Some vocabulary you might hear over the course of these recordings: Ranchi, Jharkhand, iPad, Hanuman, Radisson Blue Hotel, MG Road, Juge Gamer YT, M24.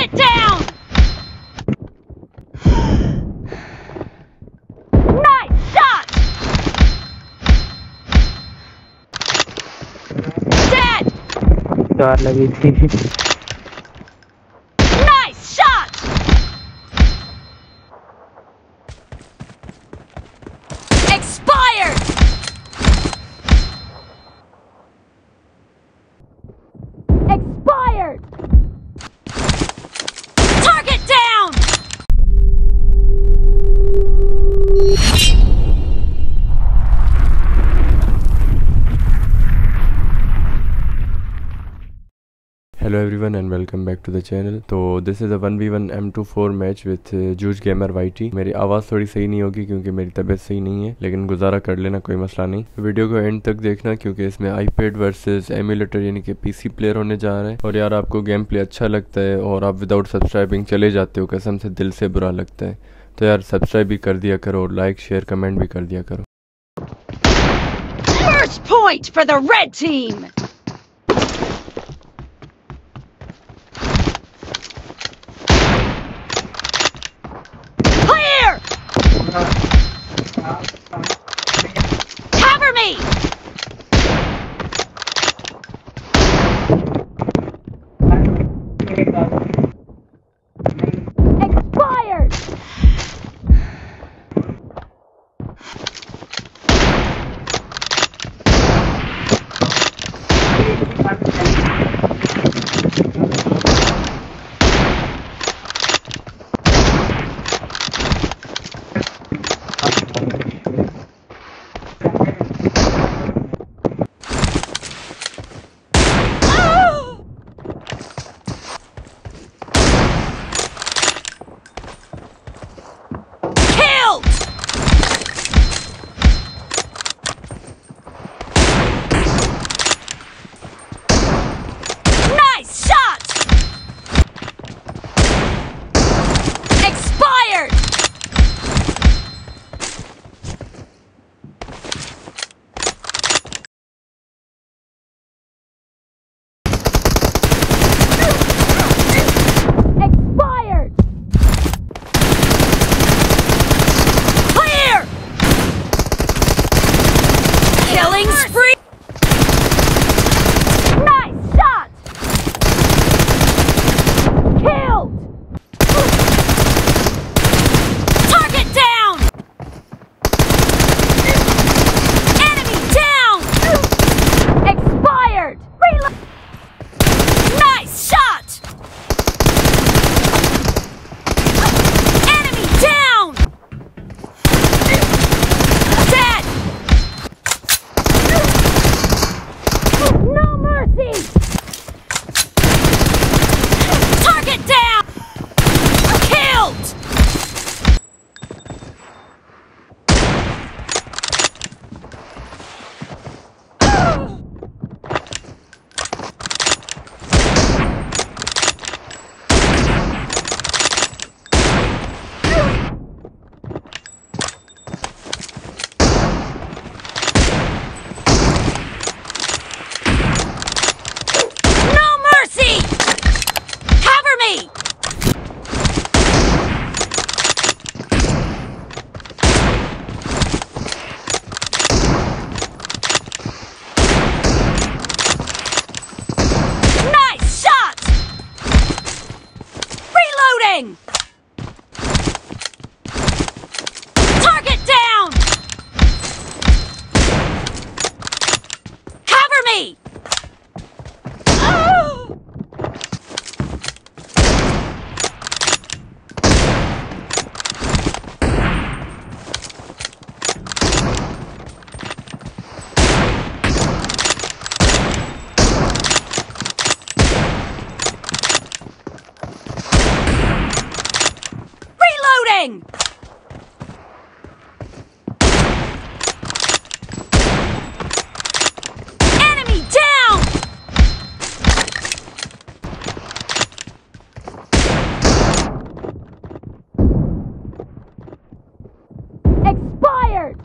Get down! Nice shot! Dead! God, lagi thi. Nice shot! Expired! Expired! Hello everyone and welcome back to the channel. So this is a 1v1 M24 match with Juge Gamer YT. मेरी आवाज़ थोड़ी सही नहीं होगी क्योंकि मेरी तबीयत सही नहीं है, लेकिन गुजारा कर लेना, कोई मसला नहीं। वीडियो को एंड तक देखना क्योंकि इसमें iPad वर्सेस एमुलेटर यानी कि पीसी प्लेयर होने जा रहा है। और यार आपको गेम प्ले अच्छा लगता है और आप विदाउट सब्सक्राइबिंग चले जाते हो, कसम से दिल से बुरा लगता है। तो यार सब्सक्राइब भी कर दिया करो और लाइक शेयर कमेंट भी कर दिया करो। First point for the red team. Cover me! Expired! Target down! Cover me! Oh! Reloading! Enemy down! Expired!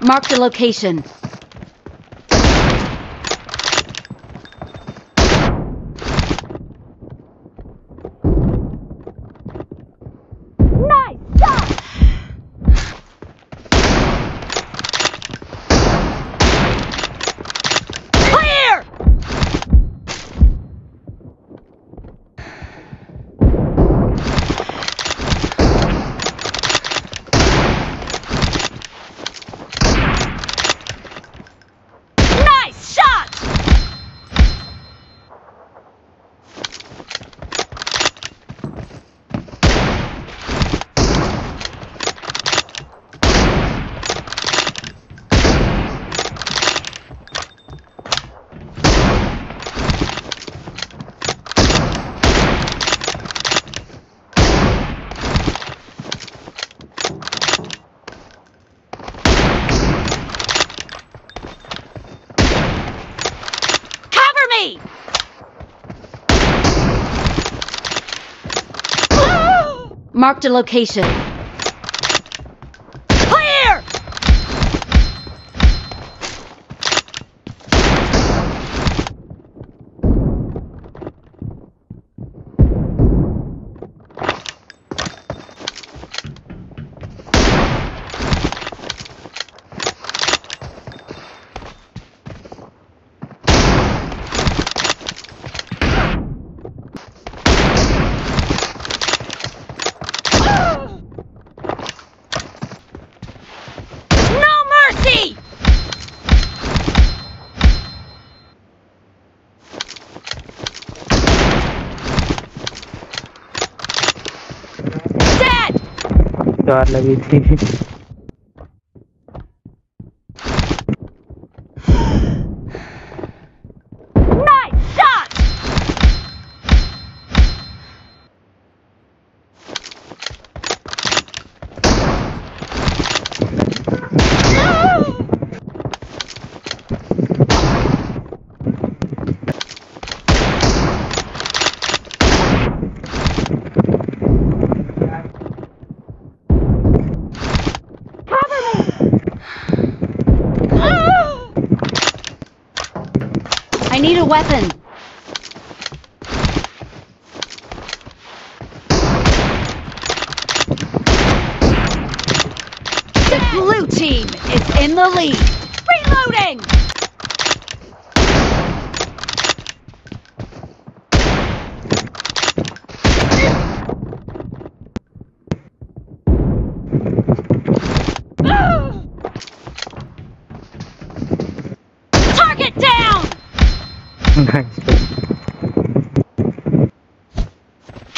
Marked a location. Marked a location. Clear! डर लगी थी। I need a weapon. The blue team is in the lead. Reloading!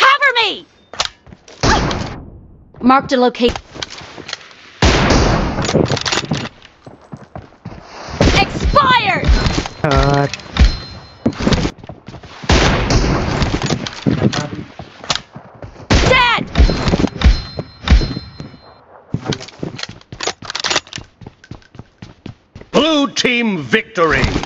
Cover me! Marked a location. Expired! Dead! Blue team victory!